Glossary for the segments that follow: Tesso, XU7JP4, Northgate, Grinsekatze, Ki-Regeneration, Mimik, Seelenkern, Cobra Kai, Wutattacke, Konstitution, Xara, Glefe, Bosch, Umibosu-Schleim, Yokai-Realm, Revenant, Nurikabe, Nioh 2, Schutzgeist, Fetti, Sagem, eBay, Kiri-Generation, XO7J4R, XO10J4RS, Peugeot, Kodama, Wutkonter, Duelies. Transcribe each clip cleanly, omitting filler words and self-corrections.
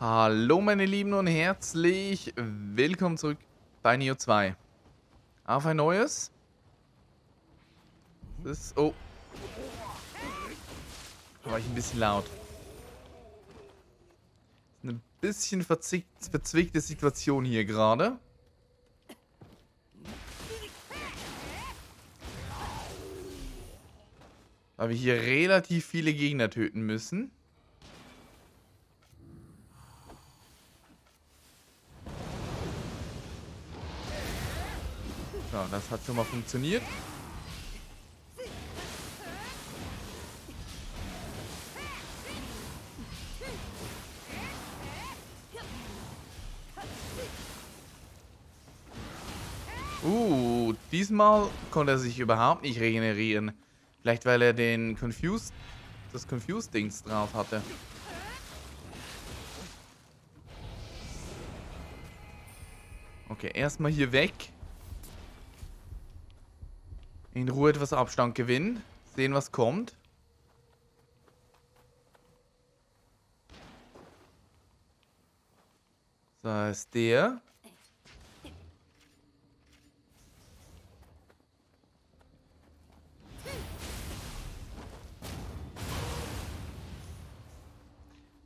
Hallo meine Lieben und herzlich willkommen zurück bei Nioh 2. Auf ein neues. Das ist... Oh. Da war ich ein bisschen laut. Eine bisschen verzwickte Situation hier gerade. Weil wir hier relativ viele Gegner töten müssen. So, das hat schon mal funktioniert. Diesmal konnte er sich überhaupt nicht regenerieren. Vielleicht weil er den Confused-Dings drauf hatte. Okay, erstmal hier weg. In Ruhe etwas Abstand gewinnen. Sehen, was kommt. Da ist der.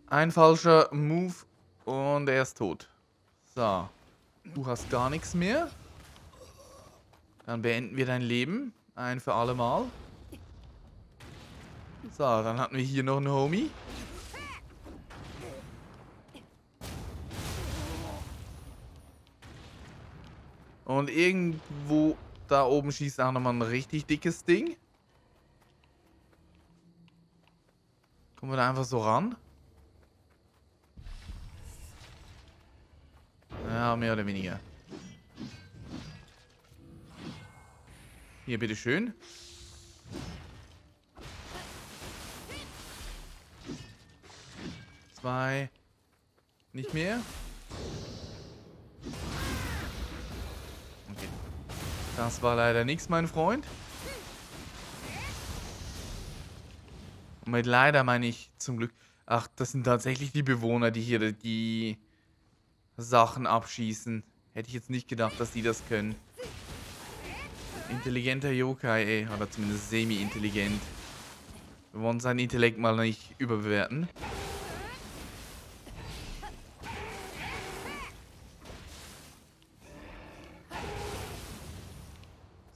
Ein falscher Move und er ist tot. So. Du hast gar nichts mehr. Dann beenden wir dein Leben. Ein für alle Mal. So, dann hatten wir hier noch einen Homie. Und irgendwo da oben schießt auch nochmal ein richtig dickes Ding. Kommen wir da einfach so ran? Ja, mehr oder weniger. Hier, bitteschön. Zwei. Nicht mehr. Okay. Das war leider nichts, mein Freund. Und mit leider meine ich zum Glück... Ach, das sind tatsächlich die Bewohner, die hier die... Sachen abschießen. Hätte ich jetzt nicht gedacht, dass die das können. Intelligenter Yokai, ey. Oder zumindest semi-intelligent. Wir wollen seinen Intellekt mal nicht überbewerten.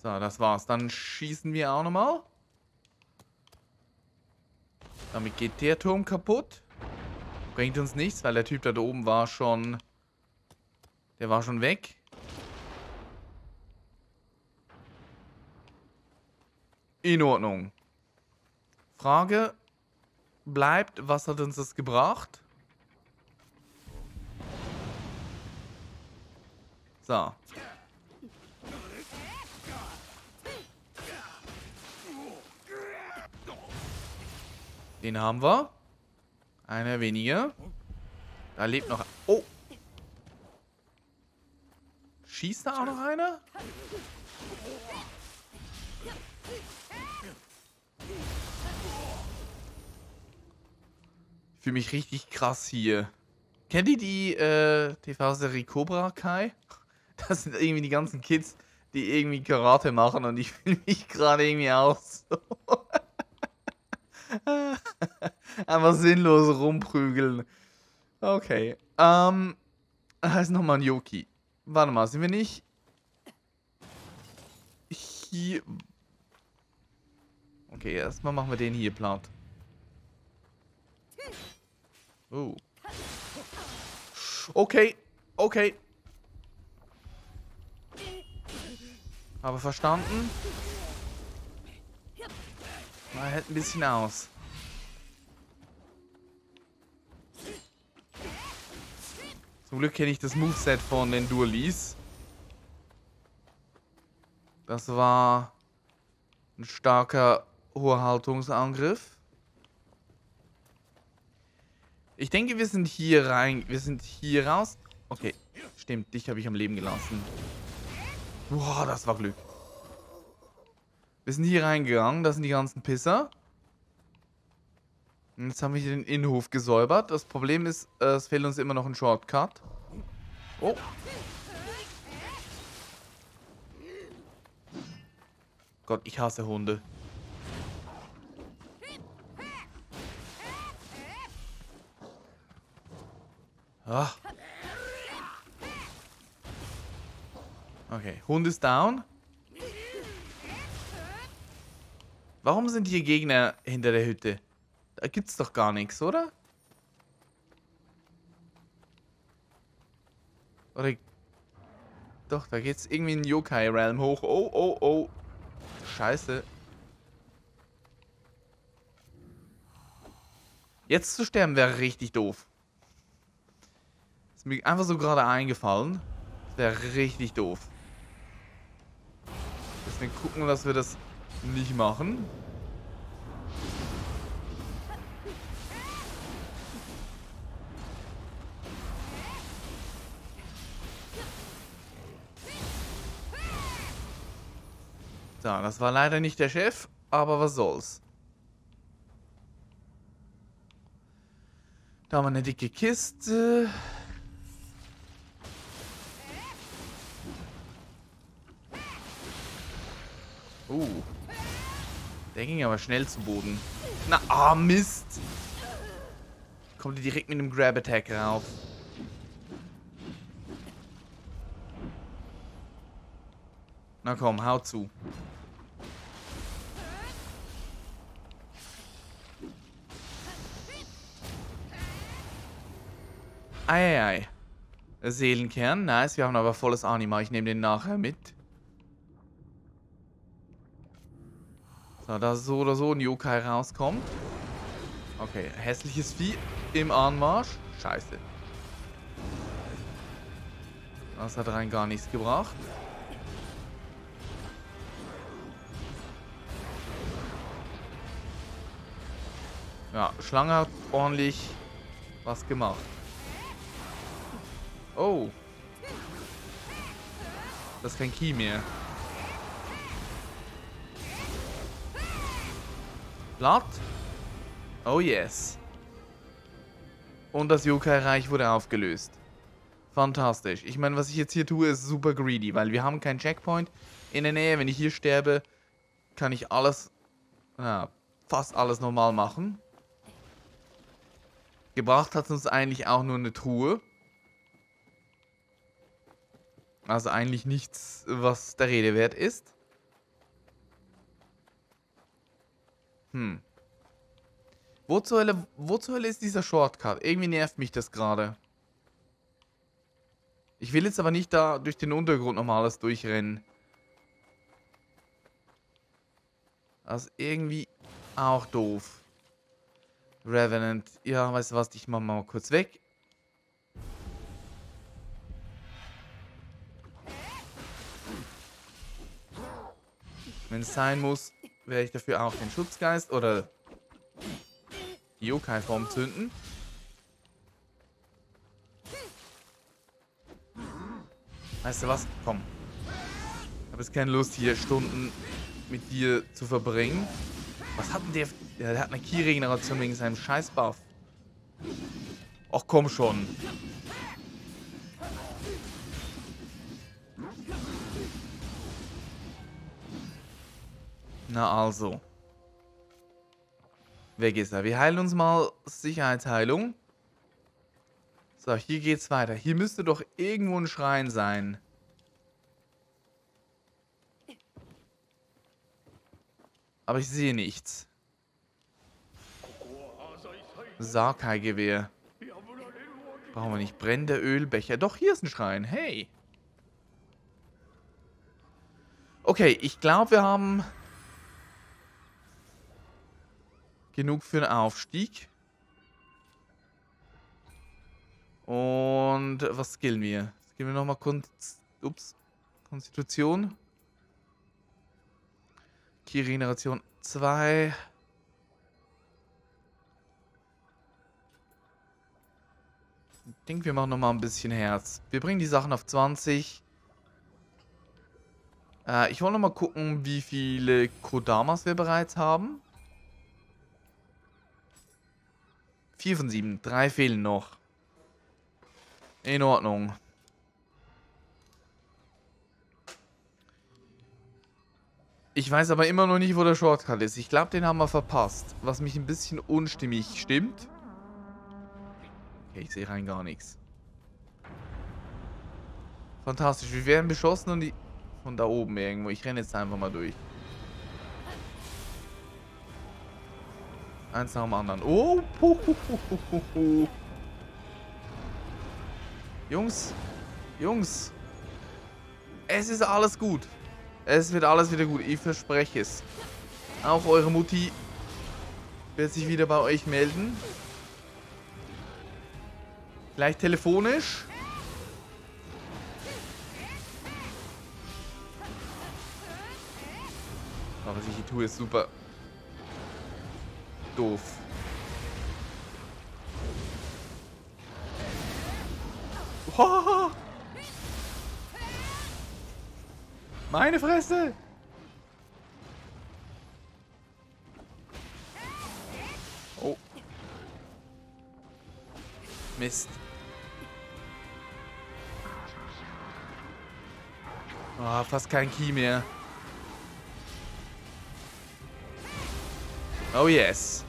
So, das war's. Dann schießen wir auch nochmal. Damit geht der Turm kaputt. Bringt uns nichts, weil der Typ da oben war schon... Der war schon weg. In Ordnung. Frage bleibt, was hat uns das gebracht? So. Den haben wir. Einer weniger. Da lebt noch... Oh! Schießt da auch noch einer? Ich fühle mich richtig krass hier. Kennt ihr die TV-Serie Cobra Kai? Das sind irgendwie die ganzen Kids, die irgendwie Karate machen und ich fühle mich gerade irgendwie auch so. Einfach sinnlos rumprügeln. Okay. Da ist nochmal ein Yoki. Warte mal, sind wir nicht... Hier... Okay, erstmal machen wir den hier platt. Oh. Okay, okay. Habe verstanden. Man hält ein bisschen aus. Zum Glück kenne ich das Moveset von den Duelies. Das war ein starker hoher Haltungsangriff. Ich denke, wir sind hier rein. Wir sind hier raus. Okay, stimmt. Dich habe ich am Leben gelassen. Boah, das war Glück. Wir sind hier reingegangen. Das sind die ganzen Pisser. Jetzt haben wir hier den Innenhof gesäubert. Das Problem ist, es fehlt uns immer noch ein Shortcut. Oh. Gott, ich hasse Hunde. Ach. Okay, Hund ist down. Warum sind hier Gegner hinter der Hütte? Da gibt's doch gar nichts, oder? Oder... Doch, da geht's irgendwie in den Yokai-Realm hoch. Oh, oh, oh. Scheiße. Jetzt zu sterben wäre richtig doof. Ist mir einfach so gerade eingefallen. Das wäre richtig doof. Deswegen gucken, dass wir das nicht machen. So, das war leider nicht der Chef, aber was soll's. Da haben wir eine dicke Kiste. Der ging aber schnell zu Boden. Na, ah, Mist. Kommt die direkt mit einem Grab-Attack rauf. Na komm, hau zu. Eieiei. Seelenkern, nice. Wir haben aber volles Anima. Ich nehme den nachher mit. So, dass so oder so ein Yokai rauskommt. Okay, hässliches Vieh im Anmarsch. Scheiße. Das hat rein gar nichts gebracht. Ja, Schlange hat ordentlich was gemacht. Oh. Das ist kein Ki mehr. Blatt. Oh yes. Und das Yokai-Reich wurde aufgelöst. Fantastisch. Ich meine, was ich jetzt hier tue, ist super greedy, weil wir haben keinen Checkpoint in der Nähe. Wenn ich hier sterbe, kann ich alles, fast alles normal machen. Gebracht hat es uns eigentlich auch nur eine Truhe. Also eigentlich nichts, was der Rede wert ist. Hm. Wo zur Hölle ist dieser Shortcut? Irgendwie nervt mich das gerade. Ich will jetzt aber nicht da durch den Untergrund nochmal alles durchrennen. Das ist irgendwie auch doof. Revenant. Ja, weißt du was? Ich mach mal kurz weg. Wenn es sein muss... werde ich dafür auch den Schutzgeist oder die Yokai-Form zünden. Weißt du was? Komm. Ich habe jetzt keine Lust, hier Stunden mit dir zu verbringen. Was hat denn der? Der hat eine Kiri-Generation wegen seinem Scheiß-Buff. Ach komm schon. Na also. Weg ist er. Wir heilen uns mal Sicherheitsheilung. So, hier geht's weiter. Hier müsste doch irgendwo ein Schrein sein. Aber ich sehe nichts. Sakai-Gewehr. Brauchen wir nicht. Brennender Ölbecher. Doch, hier ist ein Schrein. Hey. Okay, ich glaube, wir haben... genug für einen Aufstieg. Und was skillen wir? Skillen wir nochmal Konstitution. Ki-Regeneration 2. Ich denke, wir machen nochmal ein bisschen Herz. Wir bringen die Sachen auf 20. Ich wollte nochmal gucken, wie viele Kodamas wir bereits haben. 4 von 7. 3 fehlen noch. In Ordnung. Ich weiß aber immer noch nicht, wo der Shortcut ist. Ich glaube, den haben wir verpasst. Was mich ein bisschen unstimmig stimmt. Okay, ich sehe rein gar nichts. Fantastisch. Wir werden beschossen und die... Von da oben irgendwo. Ich renne jetzt einfach mal durch. Eins nach dem anderen. Oh! Jungs! Jungs! Es ist alles gut. Es wird alles wieder gut. Ich verspreche es. Auch eure Mutti wird sich wieder bei euch melden. Vielleicht telefonisch. Aber was ich hier tue, ist super doof. Hohoho. Meine Fresse! Oh. Mist. Oh, fast kein Ki mehr. Oh yes.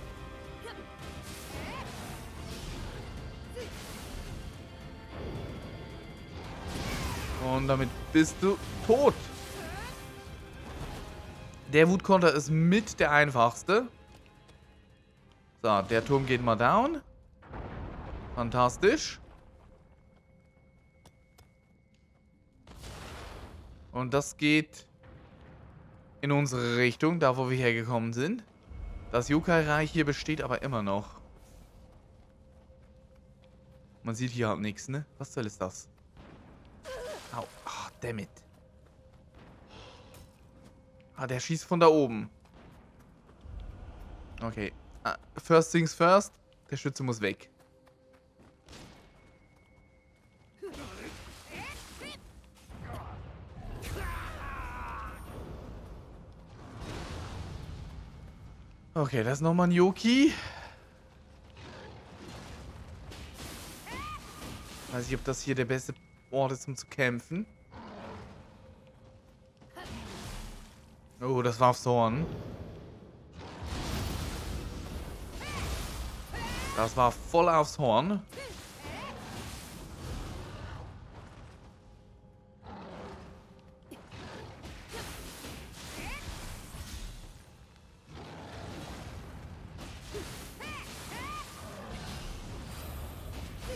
Und damit bist du tot. Der Wutkonter ist mit der einfachste. So, der Turm geht mal down. Fantastisch. Und das geht in unsere Richtung, da wo wir hergekommen sind. Das Yokai-Reich hier besteht aber immer noch. Man sieht hier halt nichts, ne? Was soll es das? Au, ah, dammit. Ah, der schießt von da oben. Okay. Ah, first things first. Der Schütze muss weg. Okay, das ist nochmal ein Yoki. Weiß ich, ob das hier der beste Ort ist, um zu kämpfen. Oh, das war aufs Horn. Das war voll aufs Horn.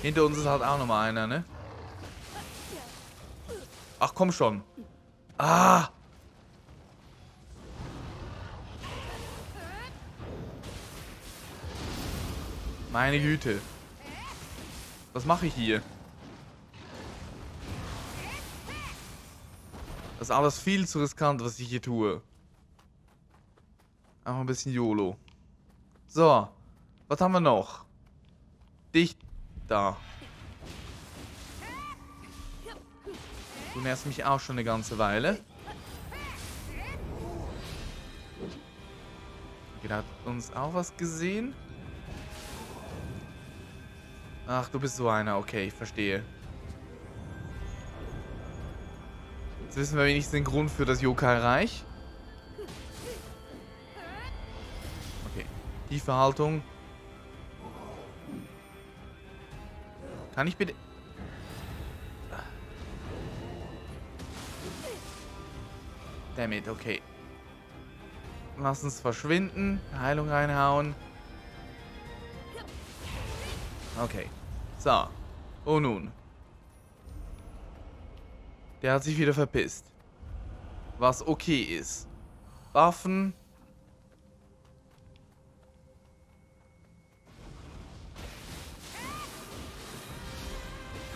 Hinter uns ist halt auch nochmal einer, ne? Ach, komm schon. Ah! Meine Güte. Was mache ich hier? Das ist alles viel zu riskant, was ich hier tue. Einfach ein bisschen YOLO. So. Was haben wir noch? Dich da. Du nervst mich auch schon eine ganze Weile. Jeder hat uns auch was gesehen. Ach, du bist so einer. Okay, ich verstehe. Jetzt wissen wir wenigstens den Grund für das Yokai-Reich. Okay, tiefe Haltung. Kann ich bitte... Damit, okay. Lass uns verschwinden. Heilung reinhauen. Okay. So. Oh nun. Der hat sich wieder verpisst. Was okay ist. Waffen.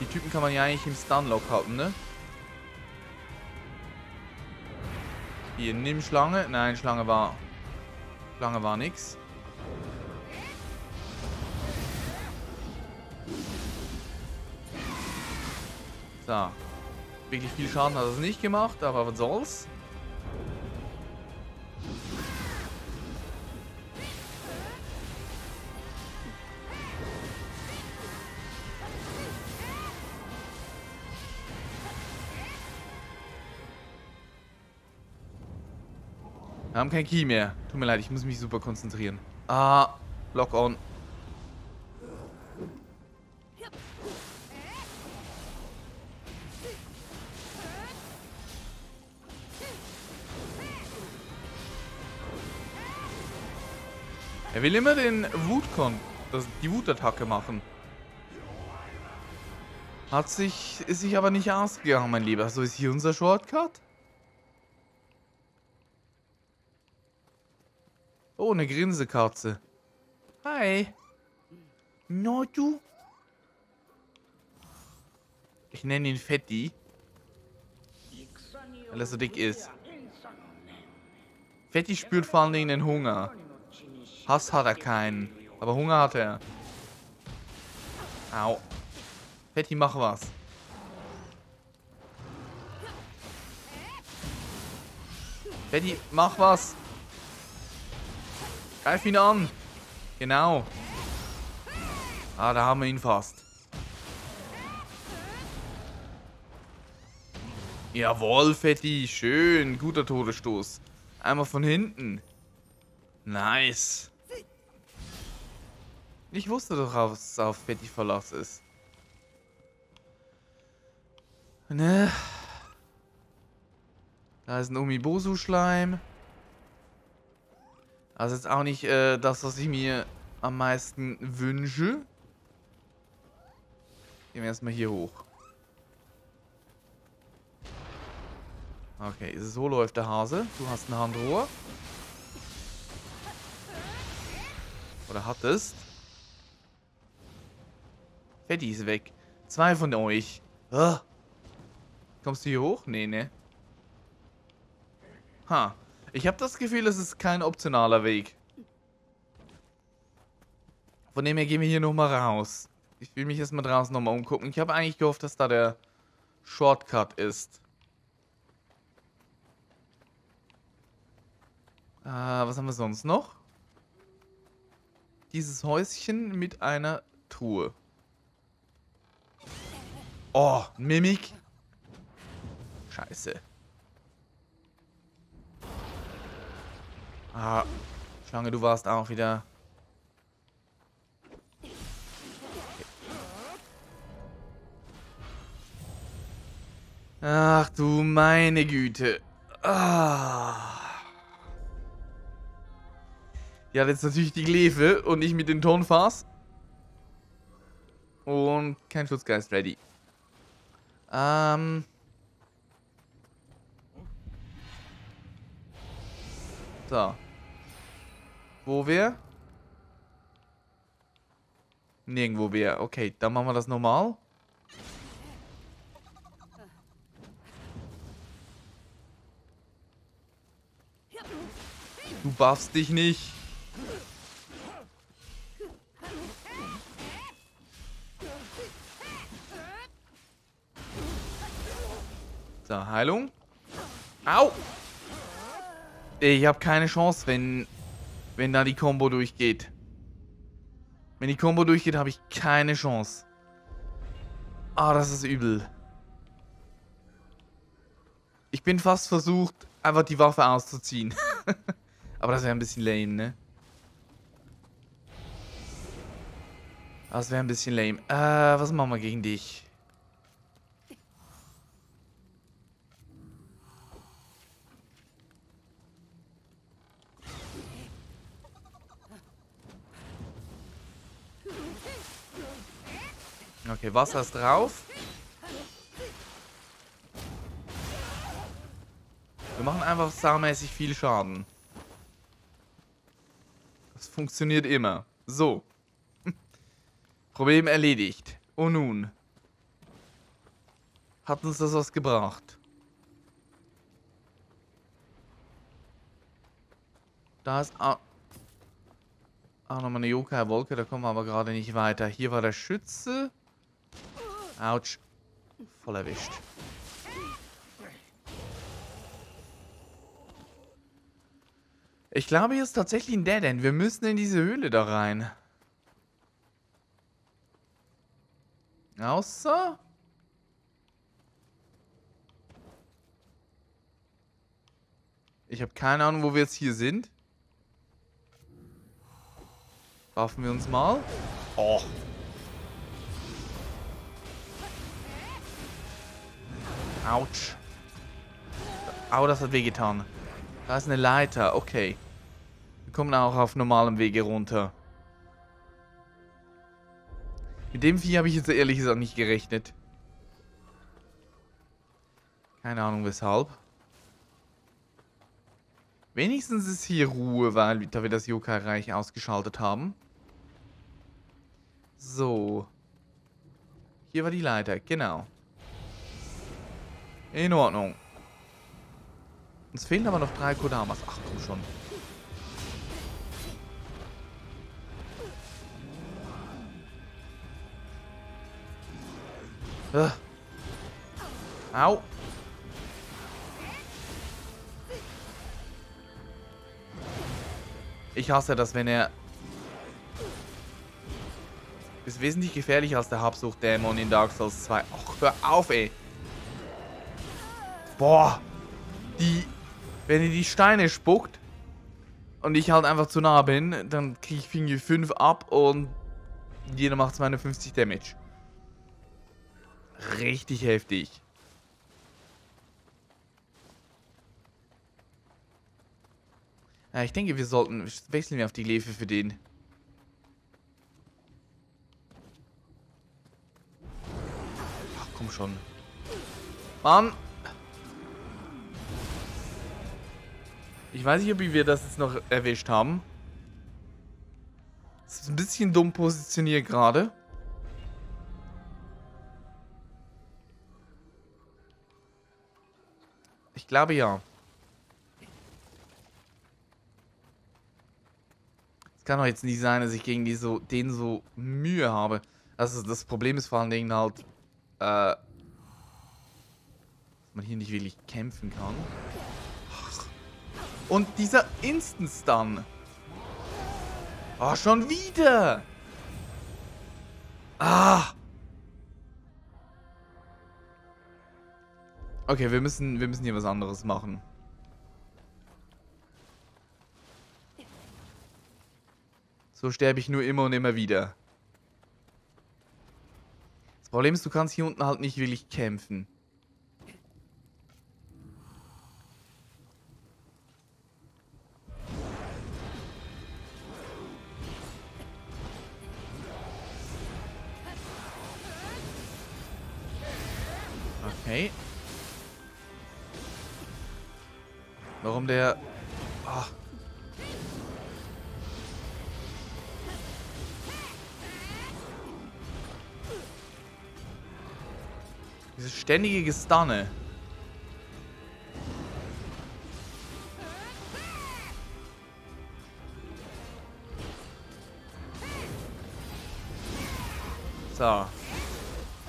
Die Typen kann man ja eigentlich im Stunlock halten, ne? Hier, nimm Schlange. Nein, Schlange war... Schlange war nix. So. Wirklich viel Schaden hat es nicht gemacht, aber was soll's? Wir haben kein Ki mehr. Tut mir leid, ich muss mich super konzentrieren. Ah, Lock on. Er will immer den Wutkonter, die Wutattacke machen. Ist sich aber nicht ausgegangen, mein Lieber. So, ist hier unser Shortcut? Oh, eine Grinsekatze. Hi. No, du? Ich nenne ihn Fetti. Weil er so dick ist. Fetti spürt vor allen Dingen den Hunger. Hass hat er keinen. Aber Hunger hat er. Au. Fetti, mach was. Fetti, mach was. Greif ihn an. Genau. Ah, da haben wir ihn fast. Jawohl, Fetti. Schön. Guter Todesstoß. Einmal von hinten. Nice. Ich wusste doch, dass auf Fetti Verlass ist. Ne? Da ist ein Umibosu-Schleim. Also ist auch nicht das, was ich mir am meisten wünsche. Gehen wir erstmal hier hoch. Okay, so läuft der Hase. Du hast ein Handrohr. Oder hattest. Fetti ist weg. Zwei von euch. Ugh. Kommst du hier hoch? Nee, ne? Ha. Ich habe das Gefühl, es ist kein optionaler Weg. Von dem her gehen wir hier nochmal raus. Ich will mich erstmal draußen nochmal umgucken. Ich habe eigentlich gehofft, dass da der Shortcut ist. Was haben wir sonst noch? Dieses Häuschen mit einer Truhe. Oh, Mimik. Scheiße. Ah, Schlange, du warst auch wieder. Okay. Ach du meine Güte. Ah. Ja, jetzt natürlich die Glefe und ich mit den Tonfass. Und kein Schutzgeist ready. So. Wo wir? Nirgendwo wir. Okay, dann machen wir das normal. Du buffst dich nicht. So, Heilung. Au! Ich habe keine Chance, wenn da die Combo durchgeht. Wenn die Combo durchgeht, habe ich keine Chance. Ah, das ist übel. Ich bin fast versucht, einfach die Waffe auszuziehen. Aber das wäre ein bisschen lame, ne? Das wäre ein bisschen lame. Was machen wir gegen dich? Okay, Wasser ist drauf. Wir machen einfach saumäßig viel Schaden. Das funktioniert immer. So. Problem erledigt. Und nun. Hat uns das was gebracht? Da ist auch nochmal eine Yokai-Wolke. Da kommen wir aber gerade nicht weiter. Hier war der Schütze. Autsch. Voll erwischt. Ich glaube, hier ist tatsächlich ein Dead-End. Wir müssen in diese Höhle da rein. Außer... Ich habe keine Ahnung, wo wir jetzt hier sind. Waffen wir uns mal. Oh. Autsch. Au, das hat wehgetan. Da ist eine Leiter. Okay. Wir kommen auch auf normalem Wege runter. Mit dem Vieh habe ich jetzt ehrlich gesagt nicht gerechnet. Keine Ahnung weshalb. Wenigstens ist hier Ruhe, weil da wir das Yokai-Reich ausgeschaltet haben. So. Hier war die Leiter, genau. In Ordnung. Uns fehlen aber noch 3 Kodamas. Ach komm schon. Au. Ich hasse das, wenn er... Ist wesentlich gefährlicher als der Habsucht-Dämon in Dark Souls 2. Ach, hör auf, ey. Boah. Wenn ihr die Steine spuckt und ich halt einfach zu nah bin, dann kriege ich Finger 5 ab und jeder macht 250 Damage. Richtig heftig. Ja, ich denke, wir sollten... Wechseln wir auf die Läfe für den. Ach, komm schon. Mann! Ich weiß nicht, ob wir das jetzt noch erwischt haben. Das ist ein bisschen dumm positioniert gerade. Ich glaube ja. Es kann doch jetzt nicht sein, dass ich gegen die so Mühe habe. Also das Problem ist vor allen Dingen halt, dass man hier nicht wirklich kämpfen kann. Und dieser Instant-Stun. Oh, schon wieder. Ah. Okay, wir müssen hier was anderes machen. So sterbe ich nur immer und immer wieder. Das Problem ist, du kannst hier unten halt nicht wirklich kämpfen. Okay. Warum der... Oh. Dieses ständige Gestunne. So.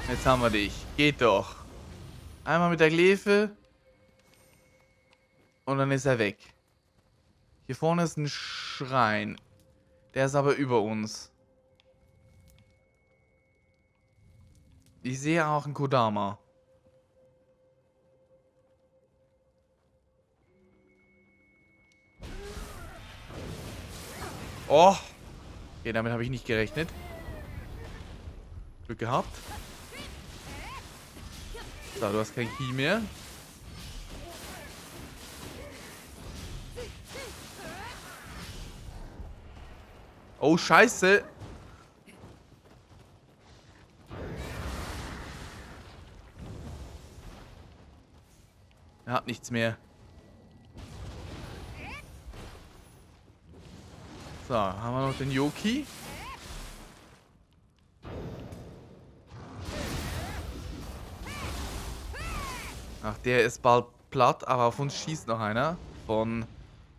Jetzt haben wir dich. Geht doch. Einmal mit der Glefe. Und dann ist er weg. Hier vorne ist ein Schrein. Der ist aber über uns. Ich sehe auch einen Kodama. Oh. Okay, damit habe ich nicht gerechnet. Glück gehabt. So, du hast kein Ki mehr. Oh, scheiße. Er hat nichts mehr. So, haben wir noch den Yoki. Ach, der ist bald platt, aber auf uns schießt noch einer von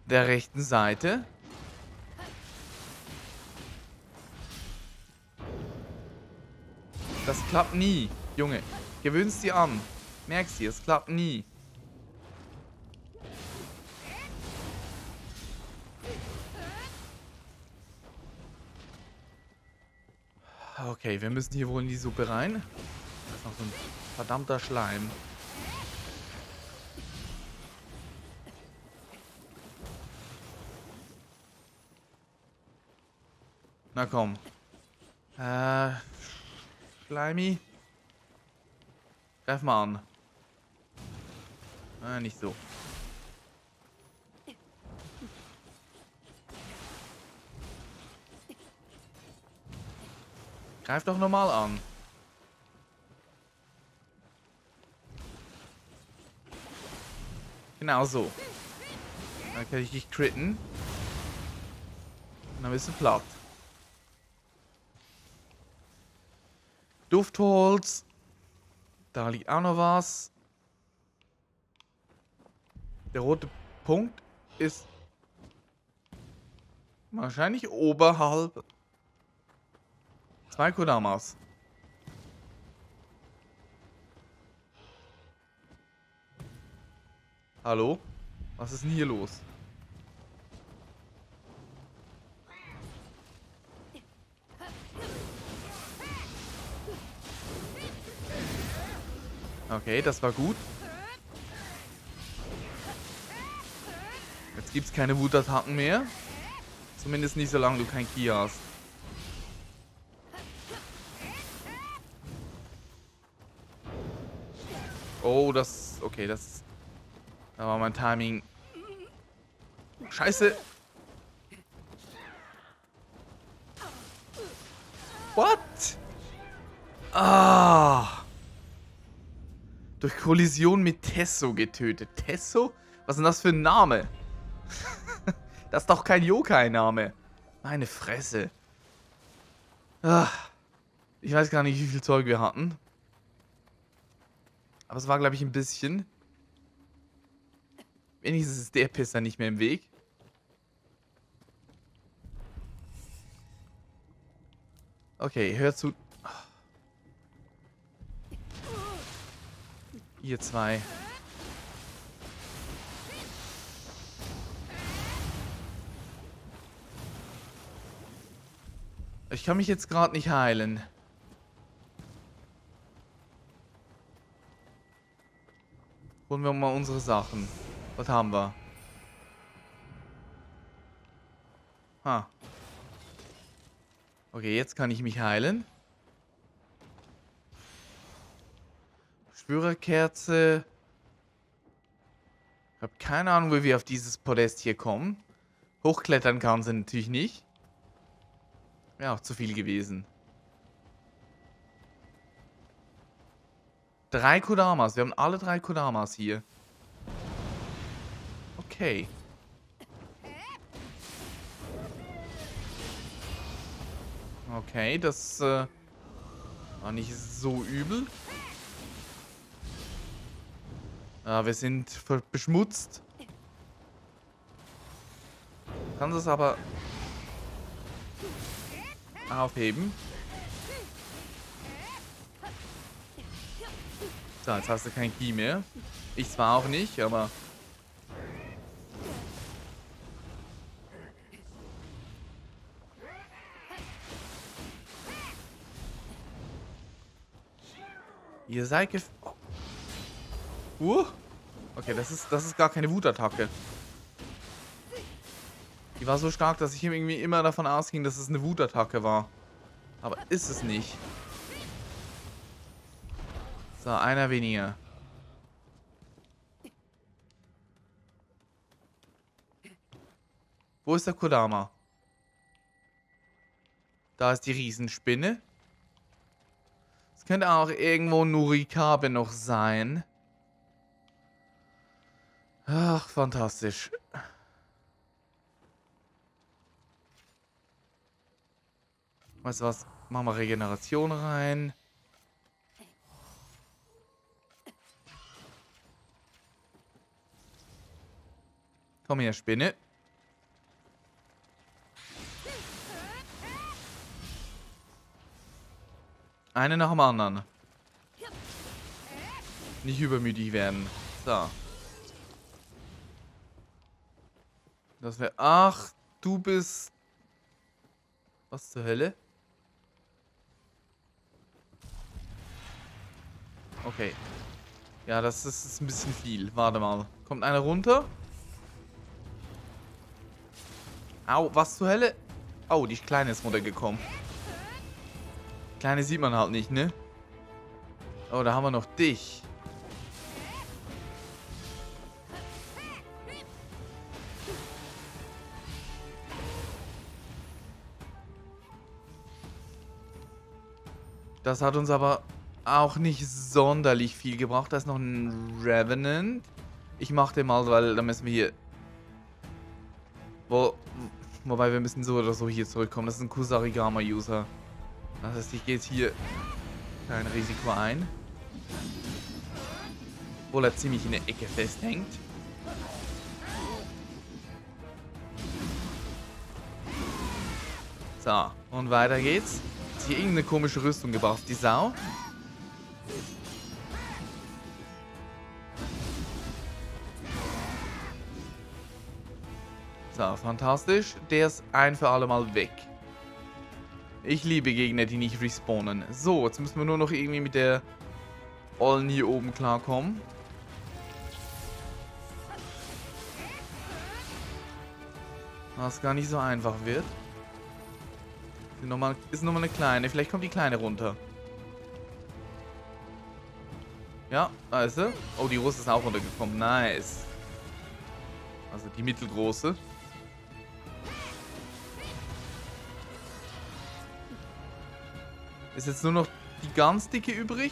der rechten Seite. Das klappt nie, Junge. Gewöhnst dir an. Merkst dir, es klappt nie. Okay, wir müssen hier wohl in die Suppe rein. Da ist noch so ein verdammter Schleim. Na komm. Schleimi. Greif mal an. Nicht so. Greif doch normal an. Genau so. Dann kann ich dich critten. Und dann bist du platt. Duftholz. Da liegt auch noch was. Der rote Punkt ist wahrscheinlich oberhalb. 2 Kodamas. Hallo? Was ist denn hier los? Okay, das war gut. Jetzt gibt's keine Wutattacken mehr. Zumindest nicht, solange du kein Ki hast. Oh, das... Okay, das... Da war mein Timing. Scheiße! What? Ah! Durch Kollision mit Tesso getötet. Tesso? Was ist denn das für ein Name? Das ist doch kein Yokai-Name. Meine Fresse. Ah. Ich weiß gar nicht, wie viel Zeug wir hatten. Aber es war, glaube ich, ein bisschen. Wenigstens ist der Pisser nicht mehr im Weg. Okay, hör zu. Ihr zwei. Ich kann mich jetzt gerade nicht heilen. Holen wir mal unsere Sachen. Was haben wir? Ha. Okay, jetzt kann ich mich heilen. Schwörerkerze. Ich habe keine Ahnung, wie wir auf dieses Podest hier kommen. Hochklettern kann sie natürlich nicht. Wäre auch zu viel gewesen. 3 Kodamas. Wir haben alle 3 Kodamas hier. Okay. Okay, das war nicht so übel. Wir sind beschmutzt. Kann das aber aufheben. So, jetzt hast du kein Ki mehr. Ich zwar auch nicht, aber... Ihr seid gef... Okay, das ist gar keine Wutattacke. Die war so stark, dass ich irgendwie immer davon ausging, dass es eine Wutattacke war. Aber ist es nicht. So, einer weniger. Wo ist der Kodama? Da ist die Riesenspinne. Es könnte auch irgendwo Nurikabe noch sein. Ach, fantastisch. Weißt du was? Machen wir Regeneration rein. Komm her, Spinne. Eine nach dem anderen. Nicht übermütig werden. So. Das wäre... Ach, du bist... Was zur Hölle? Okay. Ja, das ist ein bisschen viel. Warte mal. Kommt einer runter? Au, was zur Hölle? Oh, die Kleine ist runtergekommen. Kleine sieht man halt nicht, ne? Oh, da haben wir noch dich. Das hat uns aber auch nicht sonderlich viel gebraucht. Da ist noch ein Revenant. Ich mach den mal, weil da müssen wir hier... Wobei wir müssen so oder so hier zurückkommen. Das ist ein Kusarigama-User. Das heißt, ich gehe jetzt hier kein Risiko ein. Obwohl er ziemlich in der Ecke festhängt. So, und weiter geht's. Hat hier irgendeine komische Rüstung gebraucht, die Sau. So, fantastisch. Der ist ein für alle Mal weg. Ich liebe Gegner, die nicht respawnen. So, jetzt müssen wir nur noch irgendwie mit der Ollen hier oben klarkommen. Was gar nicht so einfach wird. Ist nochmal eine kleine. Vielleicht kommt die Kleine runter. Ja, da ist sie. Oh, die Russe ist auch runtergekommen. Nice. Also die mittelgroße. Ist jetzt nur noch die ganz dicke übrig?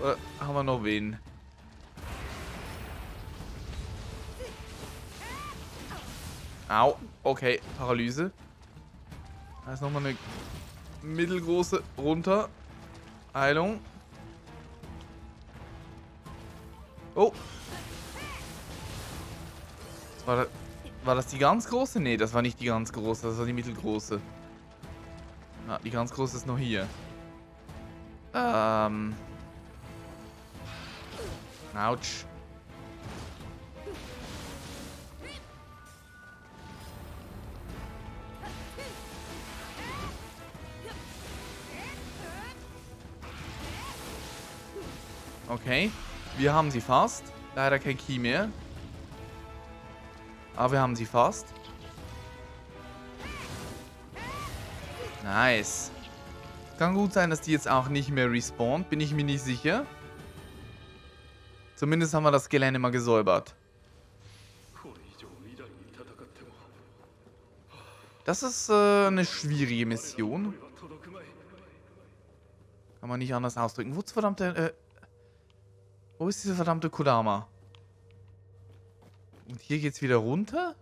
Oder haben wir noch wen? Au, okay, Paralyse. Da ist nochmal eine mittelgroße runter. Heilung. Oh. War das die ganz große? Ne, das war nicht die ganz große, das war die mittelgroße. Ah, die ganz große ist noch hier. Autsch. Okay. Wir haben sie fast. Leider kein Ki mehr. Aber wir haben sie fast. Nice. Kann gut sein, dass die jetzt auch nicht mehr respawnt. Bin ich mir nicht sicher. Zumindest haben wir das Gelände mal gesäubert. Das ist eine schwierige Mission. Kann man nicht anders ausdrücken. Wo ist verdammte... Wo ist diese verdammte Kodama? Und hier geht's wieder runter?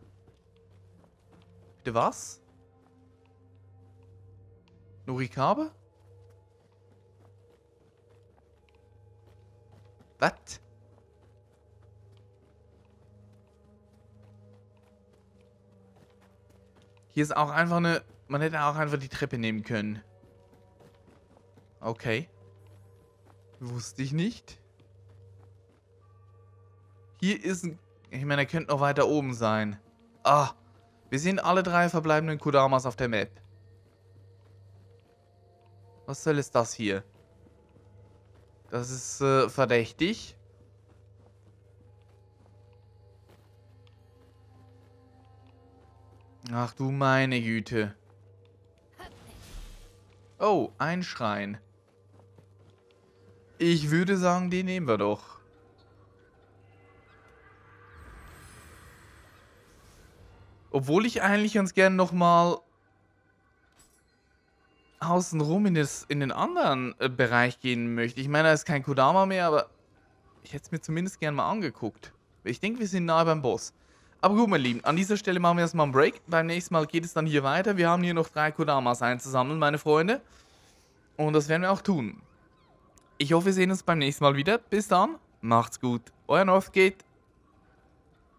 Bitte was? Nurikabe? Was? Hier ist auch einfach eine... Man hätte auch einfach die Treppe nehmen können. Okay. Wusste ich nicht. Hier ist ein... Ich meine, er könnte noch weiter oben sein. Ah, wir sehen alle drei verbleibenden Kodamas auf der Map. Was soll es das hier? Das ist verdächtig. Ach du meine Güte. Oh, ein Schrein. Ich würde sagen, den nehmen wir doch. Obwohl ich eigentlich ganz gerne nochmal außenrum in den anderen Bereich gehen möchte. Ich meine, da ist kein Kodama mehr, aber ich hätte es mir zumindest gerne mal angeguckt. Ich denke, wir sind nahe beim Boss. Aber gut, meine Lieben, an dieser Stelle machen wir erstmal einen Break. Beim nächsten Mal geht es dann hier weiter. Wir haben hier noch 3 Kodamas einzusammeln, meine Freunde. Und das werden wir auch tun. Ich hoffe, wir sehen uns beim nächsten Mal wieder. Bis dann, macht's gut. Euer Northgate.